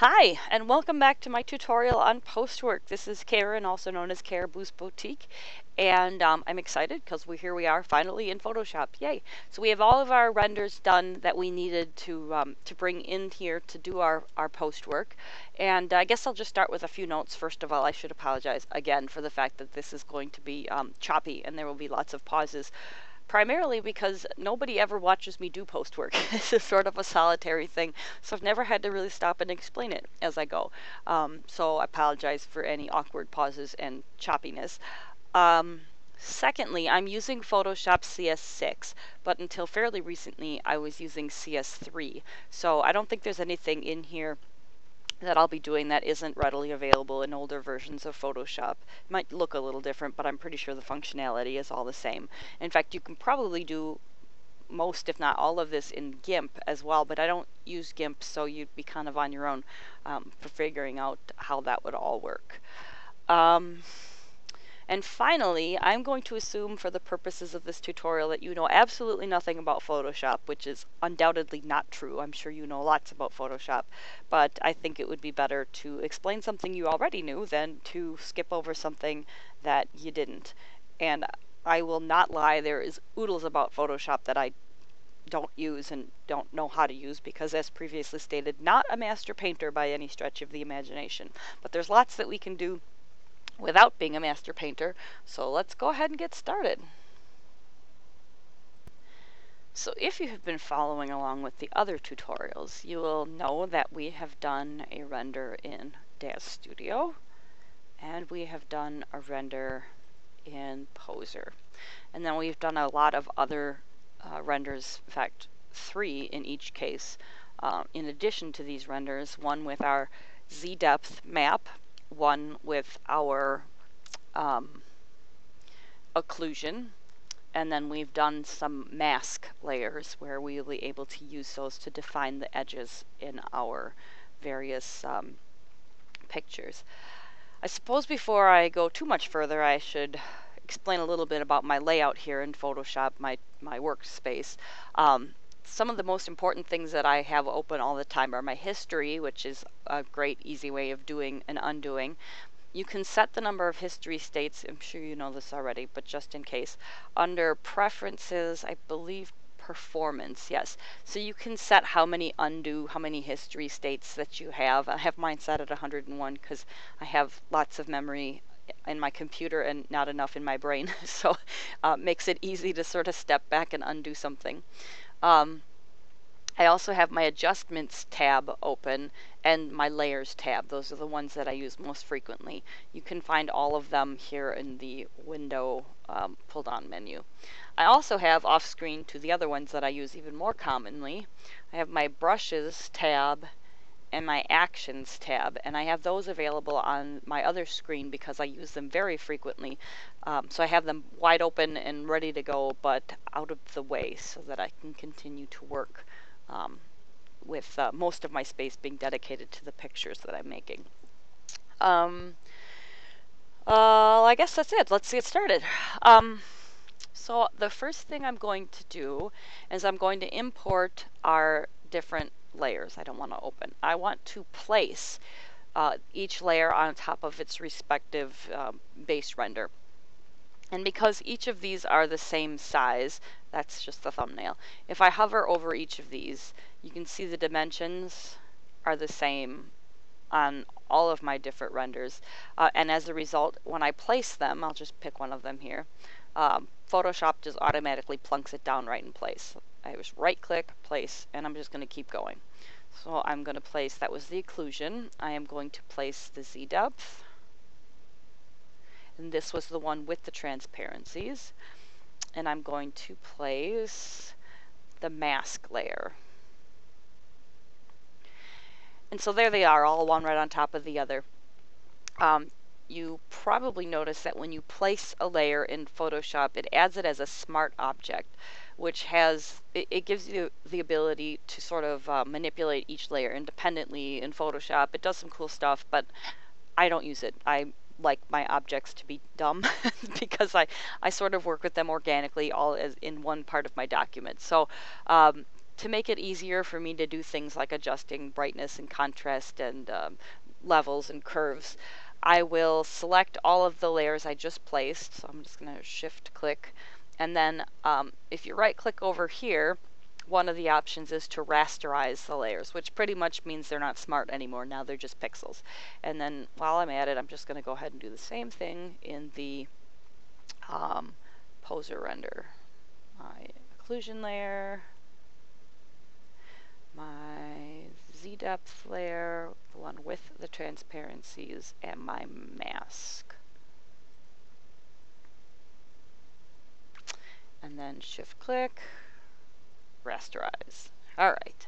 Hi, and welcome back to my tutorial on post work. This is Karen, also known as Careboose Boutique, and I'm excited because here we are finally in Photoshop. Yay! So we have all of our renders done that we needed to bring in here to do our post work. And I guess I'll just start with a few notes. First of all, I should apologize again for the fact that this is going to be choppy and there will be lots of pauses. Primarily because nobody ever watches me do post work. This is sort of a solitary thing, so I've never had to really stop and explain it as I go. So I apologize for any awkward pauses and choppiness. Secondly, I'm using Photoshop CS6, but until fairly recently I was using CS3. So I don't think there's anything in here that I'll be doing that isn't readily available in older versions of Photoshop. It might look a little different, but I'm pretty sure the functionality is all the same. In fact, you can probably do most, if not all of this in GIMP as well, but I don't use GIMP, so you'd be kind of on your own for figuring out how that would all work. And finally, I'm going to assume for the purposes of this tutorial that you know absolutely nothing about Photoshop, which is undoubtedly not true. I'm sure you know lots about Photoshop, but I think it would be better to explain something you already knew than to skip over something that you didn't. And I will not lie, there is oodles about Photoshop that I don't use and don't know how to use because, as previously stated, not a master painter by any stretch of the imagination. But there's lots that we can do without being a master painter, so let's go ahead and get started. So if you have been following along with the other tutorials, you will know that we have done a render in DAZ Studio, and we have done a render in Poser. And then we've done a lot of other renders, in fact 3 in each case, in addition to these renders, one with our Z depth map, one with our occlusion, and then we've done some mask layers where we'll be able to use those to define the edges in our various pictures. I suppose before I go too much further, I should explain a little bit about my layout here in Photoshop, my workspace. Some of the most important things that I have open all the time are my history, which is a great easy way of doing and undoing. You can set the number of history states, I'm sure you know this already, but just in case, under preferences, I believe performance, yes. So you can set how many undo, how many history states that you have. I have mine set at 101 because I have lots of memory in my computer and not enough in my brain, so makes it easy to sort of step back and undo something. I also have my adjustments tab open and my layers tab. Those are the ones that I use most frequently. You can find all of them here in the window pull down menu. I also have off screen to the other ones that I use even more commonly. I have my brushes tab and my actions tab, and I have those available on my other screen because I use them very frequently, so I have them wide open and ready to go but out of the way so that I can continue to work with most of my space being dedicated to the pictures that I'm making. I guess that's it. Let's get started. So the first thing I'm going to do is I'm going to import our different layers. I don't want to open. I want to place each layer on top of its respective base render. And because each of these are the same size, that's just the thumbnail. If I hover over each of these, you can see the dimensions are the same on all of my different renders. And as a result, when I place them, I'll just pick one of them here, Photoshop just automatically plunks it down right in place. I just right click, place, and I'm just going to keep going. So I'm going to place, that was the occlusion. I am going to place the Z depth. And this was the one with the transparencies. And I'm going to place the mask layer. And so there they are, all one right on top of the other. You probably notice that when you place a layer in Photoshop, it adds it as a smart object, which has, it gives you the ability to sort of manipulate each layer independently in Photoshop. It does some cool stuff, but I don't use it. I like my objects to be dumb because I sort of work with them organically all as in one part of my document. So to make it easier for me to do things like adjusting brightness and contrast and levels and curves, I will select all of the layers I just placed. So I'm just going to shift click. And then if you right click over here, one of the options is to rasterize the layers, which pretty much means they're not smart anymore. Now they're just pixels. And then while I'm at it, I'm just going to go ahead and do the same thing in the Poser render. My occlusion layer, my Z depth layer, the one with the transparencies, and my mask. And then shift click, rasterize. All right.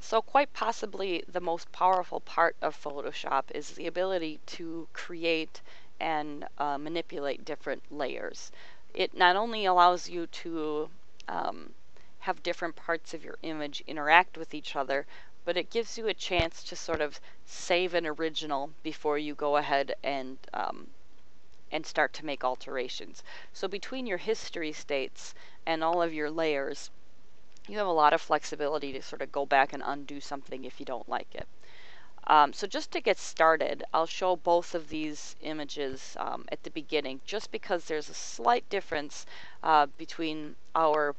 So quite possibly the most powerful part of Photoshop is the ability to create and manipulate different layers. It not only allows you to have different parts of your image interact with each other, but it gives you a chance to sort of save an original before you go ahead and start to make alterations. So between your history states and all of your layers, you have a lot of flexibility to sort of go back and undo something if you don't like it. So just to get started, I'll show both of these images at the beginning, just because there's a slight difference between our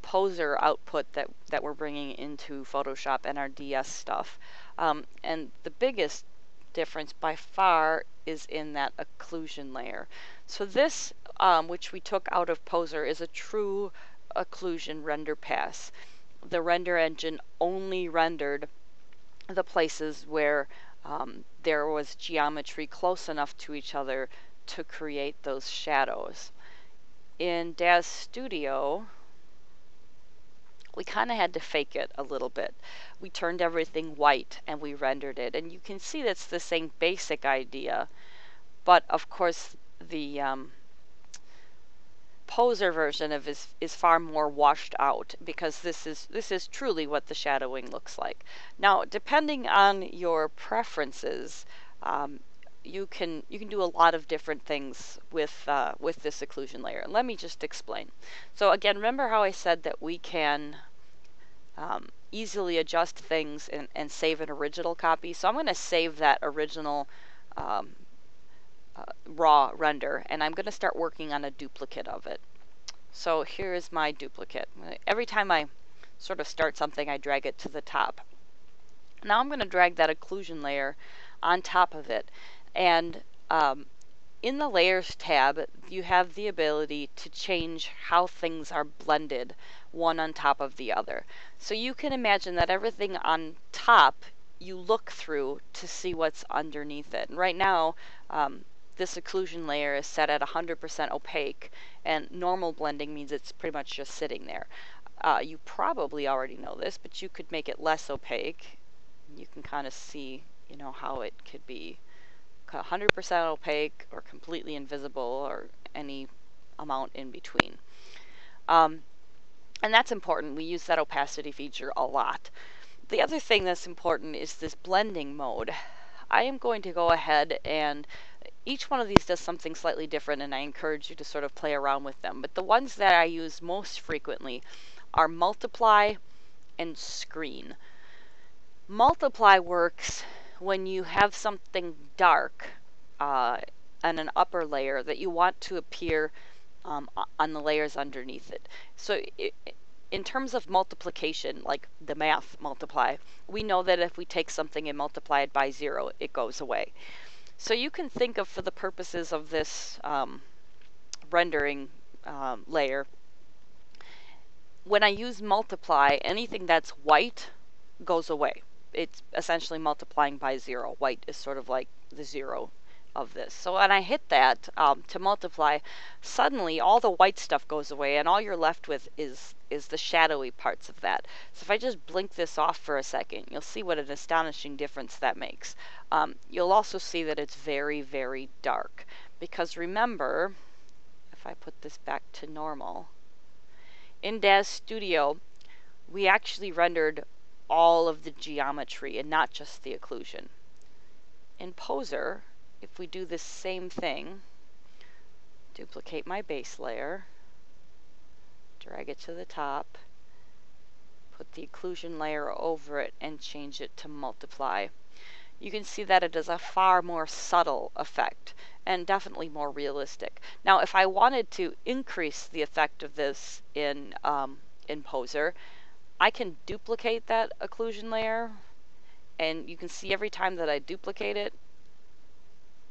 Poser output that we're bringing into Photoshop and our DS stuff. And the biggest difference by far is in that occlusion layer. So this, which we took out of Poser, is a true occlusion render pass. The render engine only rendered the places where there was geometry close enough to each other to create those shadows. In DAZ Studio, we kind of had to fake it a little bit. We turned everything white and we rendered it. And you can see that's the same basic idea, but of course the Poser version of is far more washed out, because this is truly what the shadowing looks like. Now, depending on your preferences, you can do a lot of different things with this occlusion layer. Let me just explain. So again, remember how I said that we can easily adjust things and save an original copy. So I'm going to save that original raw render, and I'm going to start working on a duplicate of it. So here is my duplicate. Every time I sort of start something, I drag it to the top. Now I'm going to drag that occlusion layer on top of it, and in the Layers tab you have the ability to change how things are blended one on top of the other. So you can imagine that everything on top you look through to see what's underneath it. And right now this occlusion layer is set at 100% opaque, and normal blending means it's pretty much just sitting there. You probably already know this, but you could make it less opaque. You can kind of see, you know, how it could be 100% opaque or completely invisible or any amount in between. And that's important. We use that opacity feature a lot. The other thing that's important is this blending mode. I am going to go ahead, and each one of these does something slightly different, and I encourage you to sort of play around with them. But the ones that I use most frequently are multiply and screen. Multiply works when you have something dark and an upper layer that you want to appear on the layers underneath it. So in terms of multiplication, like the math multiply, we know that if we take something and multiply it by 0, it goes away. So you can think of, for the purposes of this rendering layer, when I use multiply, anything that's white goes away. It's essentially multiplying by 0. White is sort of like the 0 of this. So when I hit that to multiply, suddenly all the white stuff goes away, and all you're left with is the shadowy parts of that. So if I just blink this off for a second, you'll see what an astonishing difference that makes. You'll also see that it's very, very dark, because remember, if I put this back to normal, in DAZ Studio we actually rendered all of the geometry and not just the occlusion. In Poser, if we do the same thing, duplicate my base layer, drag it to the top, put the occlusion layer over it and change it to multiply, you can see that it is a far more subtle effect and definitely more realistic. Now, if I wanted to increase the effect of this in Poser, I can duplicate that occlusion layer, and you can see every time that I duplicate it,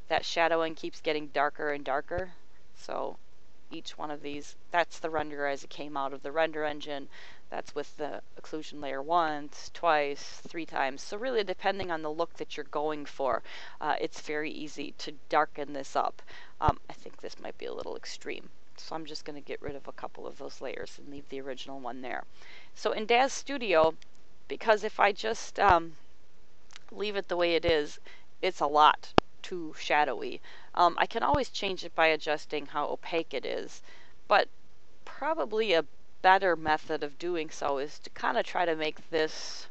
that shadowing keeps getting darker and darker. So each one of these, that's the render as it came out of the render engine. That's with the occlusion layer once, twice, three times. So really, depending on the look that you're going for, it's very easy to darken this up. I think this might be a little extreme. So I'm just going to get rid of a couple of those layers and leave the original one there. So in DAZ Studio, because if I just leave it the way it is, it's a lot too shadowy. I can always change it by adjusting how opaque it is, but probably a better method of doing so is to kind of try to make this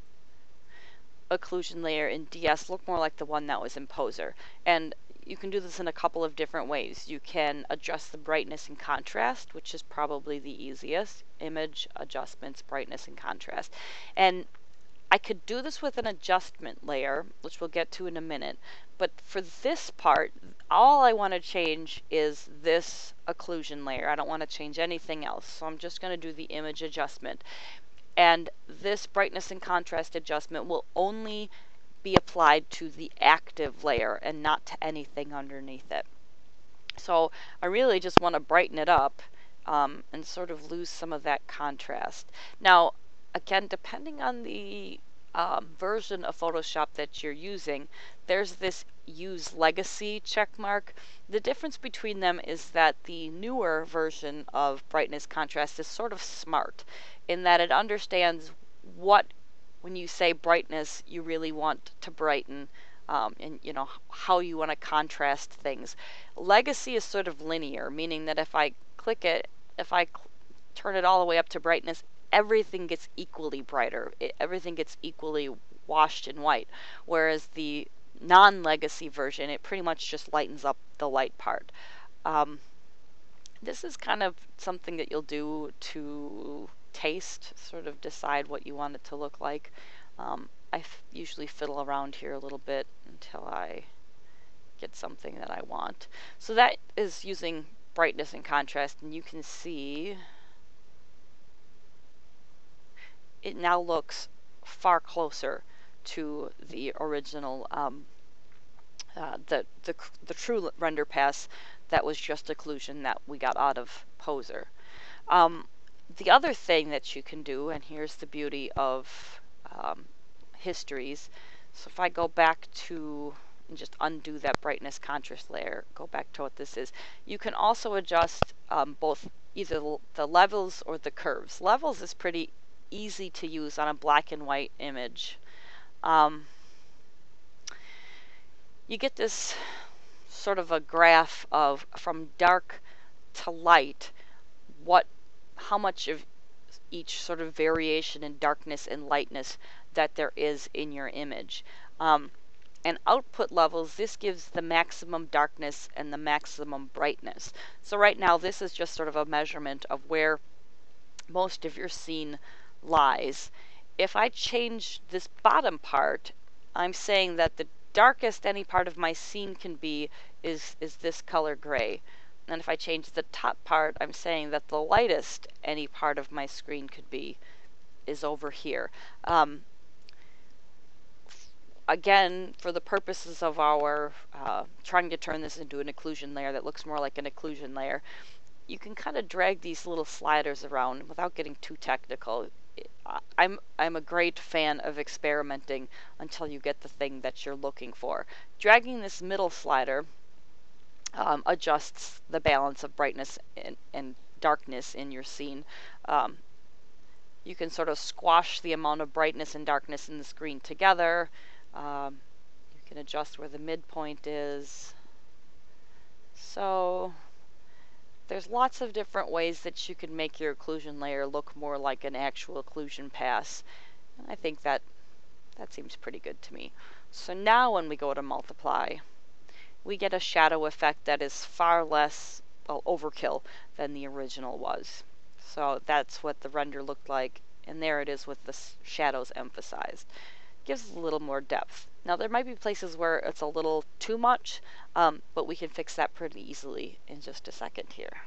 occlusion layer in DS look more like the one that was in Poser. And you can do this in a couple of different ways. You can adjust the brightness and contrast, which is probably the easiest. Image, adjustments, brightness, and contrast. And I could do this with an adjustment layer, which we'll get to in a minute. But for this part, all I want to change is this occlusion layer. I don't want to change anything else. So I'm just going to do the image adjustment. And this brightness and contrast adjustment will only be applied to the active layer and not to anything underneath it. So I really just want to brighten it up and sort of lose some of that contrast. Now, again, depending on the version of Photoshop that you're using, there's this Use Legacy checkmark. The difference between them is that the newer version of brightness contrast is sort of smart in that it understands what, when you say brightness, you really want to brighten and you know how you want to contrast things. Legacy is sort of linear, meaning that if I click it, if I turn it all the way up to brightness, everything gets equally brighter. Everything gets equally washed in white. Whereas the non-legacy version, it pretty much just lightens up the light part. This is kind of something that you'll do to taste, sort of decide what you want it to look like. I usually fiddle around here a little bit until I get something that I want. So that is using brightness and contrast, and you can see it now looks far closer to the original, the true render pass that was just occlusion that we got out of Poser. The other thing that you can do, and here's the beauty of histories, so if I go back to, and just undo that brightness contrast layer, go back to what this is, you can also adjust both either the levels or the curves. Levels is pretty easy to use on a black and white image. You get this sort of a graph of from dark to light, how much of each sort of variation in darkness and lightness that there is in your image. And output levels, this gives the maximum darkness and the maximum brightness. So right now this is just sort of a measurement of where most of your scene lies. If I change this bottom part, I'm saying that the darkest any part of my scene can be is this color gray. And if I change the top part, I'm saying that the lightest any part of my screen could be is over here. Again, for the purposes of our trying to turn this into an occlusion layer that looks more like an occlusion layer, you can kind of drag these little sliders around without getting too technical. I'm a great fan of experimenting until you get the thing that you're looking for. Dragging this middle slider adjusts the balance of brightness and darkness in your scene. You can sort of squash the amount of brightness and darkness in the screen together. You can adjust where the midpoint is. So there's lots of different ways that you can make your occlusion layer look more like an actual occlusion pass. And I think that seems pretty good to me. So now when we go to multiply, we get a shadow effect that is far less overkill than the original was. So that's what the render looked like And there it is with the shadows emphasized. Gives a little more depth. Now there might be places where it's a little too much, but we can fix that pretty easily in just a second here.